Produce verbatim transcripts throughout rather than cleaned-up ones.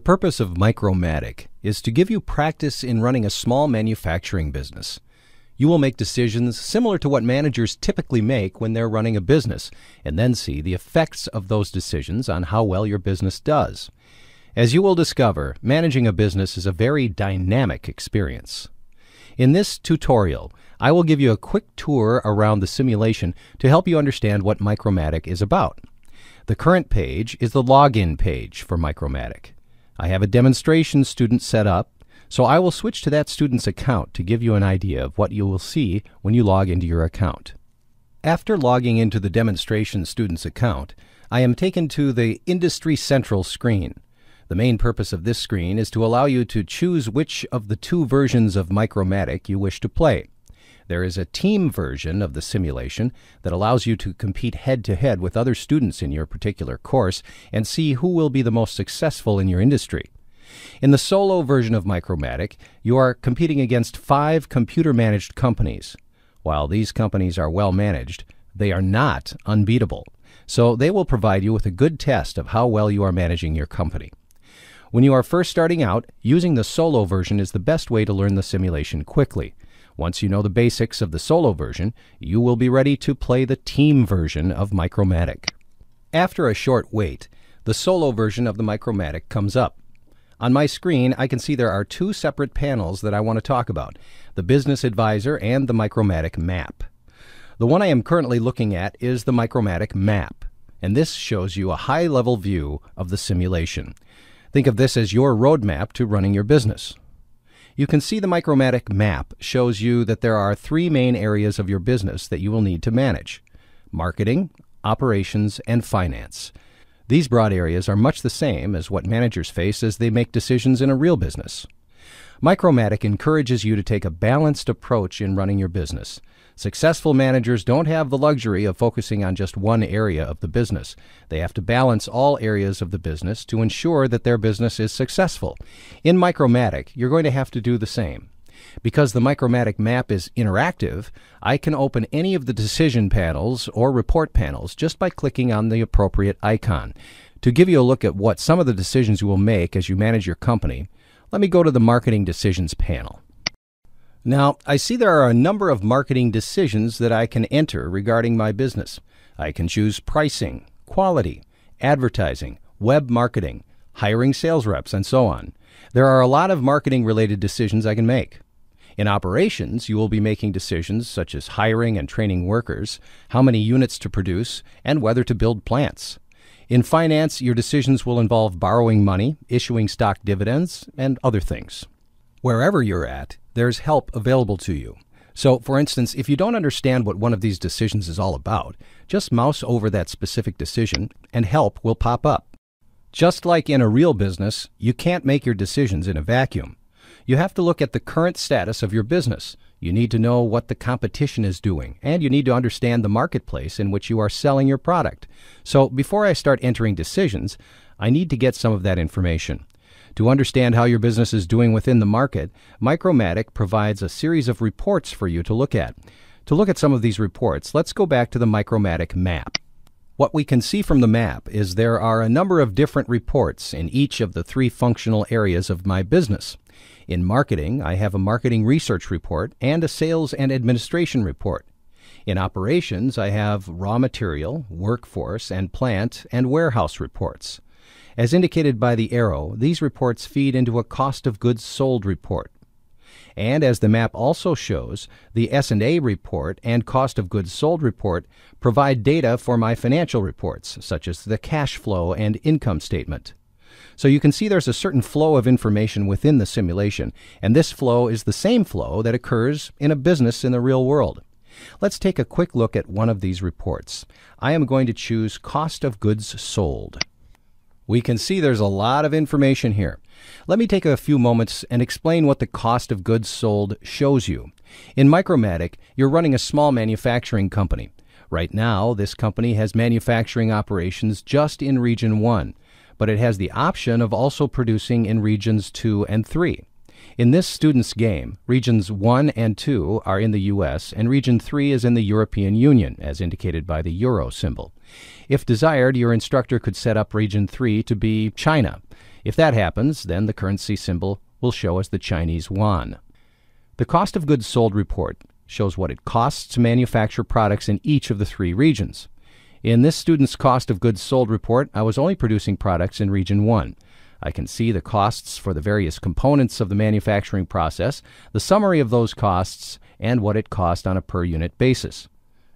The purpose of Micromatic is to give you practice in running a small manufacturing business. You will make decisions similar to what managers typically make when they're running a business, and then see the effects of those decisions on how well your business does. As you will discover, managing a business is a very dynamic experience. In this tutorial, I will give you a quick tour around the simulation to help you understand what Micromatic is about. The current page is the login page for Micromatic. I have a demonstration student set up, so I will switch to that student's account to give you an idea of what you will see when you log into your account. After logging into the demonstration student's account, I am taken to the Industry Central screen. The main purpose of this screen is to allow you to choose which of the two versions of Micromatic you wish to play. There is a team version of the simulation that allows you to compete head-to-head with other students in your particular course and see who will be the most successful in your industry. In the solo version of Micromatic, you are competing against five computer-managed companies. While these companies are well managed, they are not unbeatable, so they will provide you with a good test of how well you are managing your company. When you are first starting out, using the solo version is the best way to learn the simulation quickly. Once you know the basics of the solo version, you will be ready to play the team version of Micromatic. After a short wait, the solo version of the Micromatic comes up. On my screen, I can see there are two separate panels that I want to talk about, the Business Advisor and the Micromatic Map. The one I am currently looking at is the Micromatic Map, and this shows you a high-level view of the simulation. Think of this as your roadmap to running your business. You can see the Micromatic Map shows you that there are three main areas of your business that you will need to manage: marketing, operations, and finance. These broad areas are much the same as what managers face as they make decisions in a real business. Micromatic encourages you to take a balanced approach in running your business. Successful managers don't have the luxury of focusing on just one area of the business. They have to balance all areas of the business to ensure that their business is successful. In Micromatic, you're going to have to do the same. Because the Micromatic Map is interactive, I can open any of the decision panels or report panels just by clicking on the appropriate icon. To give you a look at what some of the decisions you will make as you manage your company, let me go to the Marketing Decisions panel. Now, I see there are a number of marketing decisions that I can enter regarding my business. I can choose pricing, quality, advertising, web marketing, hiring sales reps, and so on. There are a lot of marketing-related decisions I can make. In operations, you will be making decisions such as hiring and training workers, how many units to produce, and whether to build plants. In finance, your decisions will involve borrowing money, issuing stock dividends, and other things. Wherever you're at, there's help available to you. So, for instance, if you don't understand what one of these decisions is all about, just mouse over that specific decision and help will pop up. Just like in a real business, you can't make your decisions in a vacuum. You have to look at the current status of your business. You need to know what the competition is doing, and you need to understand the marketplace in which you are selling your product. So, before I start entering decisions, I need to get some of that information. To understand how your business is doing within the market, Micromatic provides a series of reports for you to look at. To look at some of these reports, let's go back to the Micromatic Map. What we can see from the map is there are a number of different reports in each of the three functional areas of my business. In marketing, I have a marketing research report and a sales and administration report. In operations, I have raw material, workforce, and plant and warehouse reports. As indicated by the arrow, these reports feed into a cost of goods sold report. And as the map also shows, the S and A report and cost of goods sold report provide data for my financial reports, such as the cash flow and income statement. So you can see there's a certain flow of information within the simulation, and this flow is the same flow that occurs in a business in the real world. Let's take a quick look at one of these reports. I am going to choose cost of goods sold. We can see there's a lot of information here. Let me take a few moments and explain what the cost of goods sold shows you. In Micromatic, you're running a small manufacturing company. Right now, this company has manufacturing operations just in Region one, but it has the option of also producing in Regions two and three. In this student's game, Regions one and two are in the U S and Region three is in the European Union, as indicated by the euro symbol. If desired, your instructor could set up Region three to be China. If that happens, then the currency symbol will show as the Chinese yuan. The cost of goods sold report shows what it costs to manufacture products in each of the three regions. In this student's cost of goods sold report, I was only producing products in Region one. I can see the costs for the various components of the manufacturing process, the summary of those costs, and what it cost on a per-unit basis.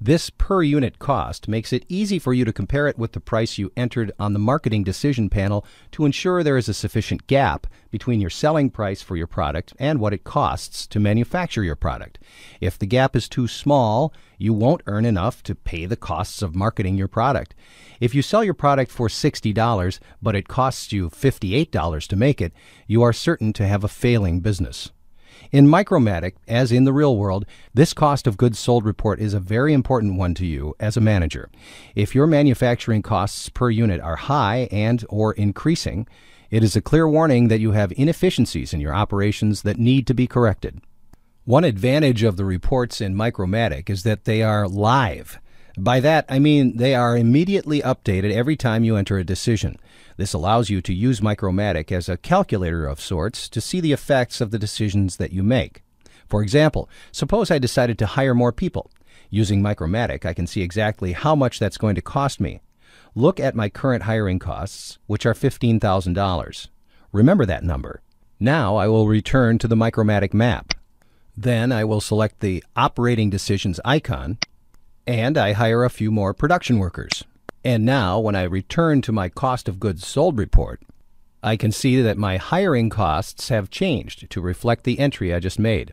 This per-unit cost makes it easy for you to compare it with the price you entered on the marketing decision panel to ensure there is a sufficient gap between your selling price for your product and what it costs to manufacture your product. If the gap is too small, you won't earn enough to pay the costs of marketing your product. If you sell your product for sixty dollars, but it costs you fifty-eight dollars to make it, you are certain to have a failing business. In Micromatic, as in the real world, this cost of goods sold report is a very important one to you as a manager. If your manufacturing costs per unit are high and or increasing, it is a clear warning that you have inefficiencies in your operations that need to be corrected. One advantage of the reports in Micromatic is that they are live. By that, I mean they are immediately updated every time you enter a decision. This allows you to use Micromatic as a calculator of sorts to see the effects of the decisions that you make. For example, suppose I decided to hire more people. Using Micromatic, I can see exactly how much that's going to cost me. Look at my current hiring costs, which are fifteen thousand dollars. Remember that number. Now I will return to the Micromatic map. Then I will select the Operating Decisions icon, and I hire a few more production workers. And now, when I return to my cost of goods sold report, I can see that my hiring costs have changed to reflect the entry I just made.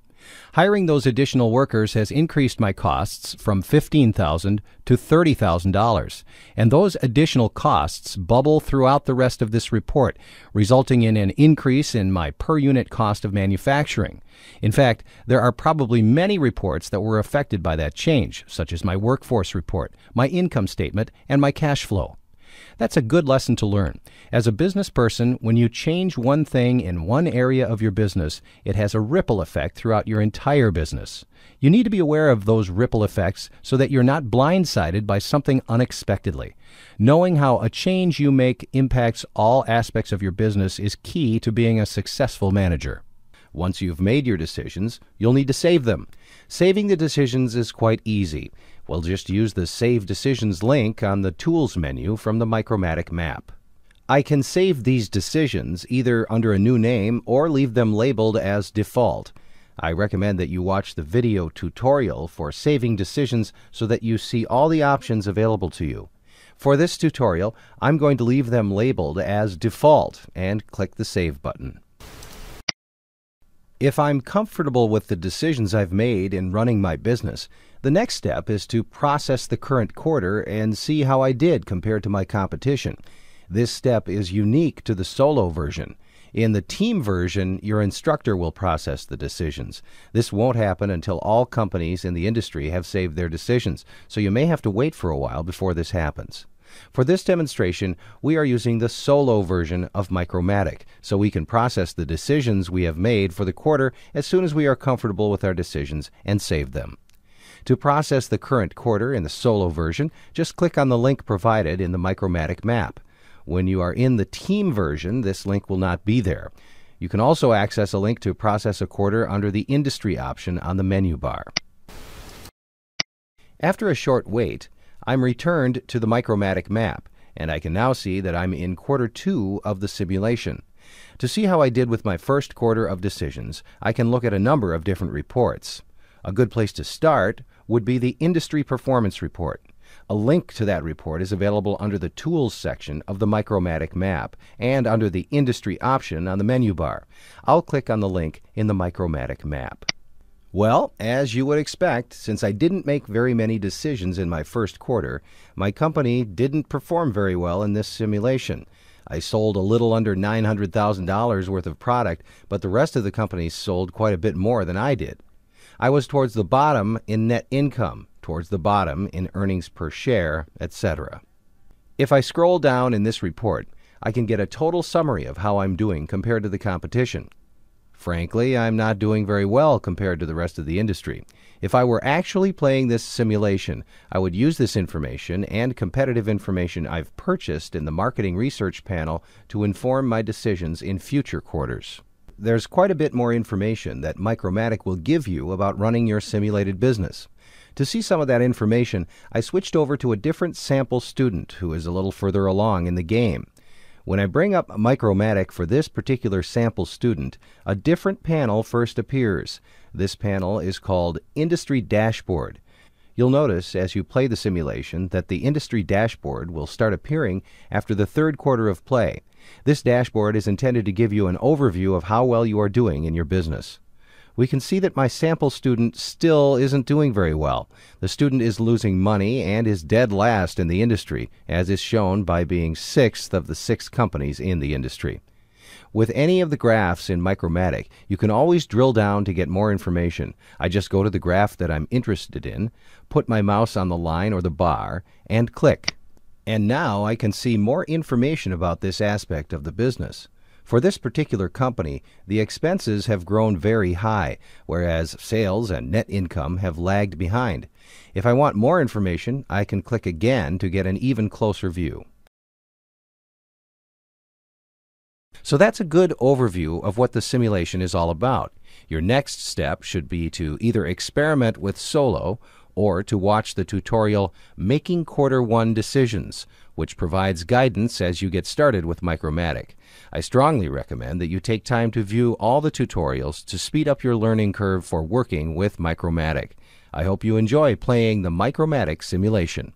Hiring those additional workers has increased my costs from fifteen thousand dollars to thirty thousand dollars, and those additional costs bubble throughout the rest of this report, resulting in an increase in my per-unit cost of manufacturing. In fact, there are probably many reports that were affected by that change, such as my workforce report, my income statement, and my cash flow. That's a good lesson to learn. As a business person, when you change one thing in one area of your business, it has a ripple effect throughout your entire business. You need to be aware of those ripple effects so that you're not blindsided by something unexpectedly. Knowing how a change you make impacts all aspects of your business is key to being a successful manager. Once you've made your decisions, you'll need to save them. Saving the decisions is quite easy. We'll just use the Save Decisions link on the Tools menu from the Micromatic map. I can save these decisions either under a new name or leave them labeled as default. I recommend that you watch the video tutorial for saving decisions so that you see all the options available to you. For this tutorial, I'm going to leave them labeled as default and click the Save button. If I'm comfortable with the decisions I've made in running my business, the next step is to process the current quarter and see how I did compared to my competition. This step is unique to the solo version. In the team version, your instructor will process the decisions. This won't happen until all companies in the industry have saved their decisions, so you may have to wait for a while before this happens. For this demonstration, we are using the solo version of Micromatic, so we can process the decisions we have made for the quarter as soon as we are comfortable with our decisions and save them. To process the current quarter in the solo version, just click on the link provided in the Micromatic map. When you are in the team version, this link will not be there. You can also access a link to process a quarter under the industry option on the menu bar. After a short wait, I'm returned to the Micromatic map, and I can now see that I'm in quarter two of the simulation. To see how I did with my first quarter of decisions, I can look at a number of different reports. A good place to start would be the Industry Performance Report. A link to that report is available under the Tools section of the Micromatic map and under the Industry option on the menu bar. I'll click on the link in the Micromatic map. Well, as you would expect, since I didn't make very many decisions in my first quarter, my company didn't perform very well in this simulation. I sold a little under nine hundred thousand dollars worth of product, but the rest of the companies sold quite a bit more than I did. I was towards the bottom in net income, towards the bottom in earnings per share, et cetera. If I scroll down in this report, I can get a total summary of how I'm doing compared to the competition. Frankly, I'm not doing very well compared to the rest of the industry. If I were actually playing this simulation, I would use this information and competitive information I've purchased in the marketing research panel to inform my decisions in future quarters. There's quite a bit more information that Micromatic will give you about running your simulated business. To see some of that information, I switched over to a different sample student who is a little further along in the game. When I bring up Micromatic for this particular sample student, a different panel first appears. This panel is called Industry Dashboard. You'll notice as you play the simulation that the Industry Dashboard will start appearing after the third quarter of play. This dashboard is intended to give you an overview of how well you are doing in your business. We can see that my sample student still isn't doing very well. The student is losing money and is dead last in the industry, as is shown by being sixth of the six companies in the industry. With any of the graphs in Micromatic, you can always drill down to get more information. I just go to the graph that I'm interested in, put my mouse on the line or the bar, and click. And now I can see more information about this aspect of the business. For this particular company, the expenses have grown very high, whereas sales and net income have lagged behind. If I want more information, I can click again to get an even closer view. So that's a good overview of what the simulation is all about. Your next step should be to either experiment with Solo or to watch the tutorial Making Quarter One Decisions, which provides guidance as you get started with Micromatic. I strongly recommend that you take time to view all the tutorials to speed up your learning curve for working with Micromatic. I hope you enjoy playing the Micromatic simulation.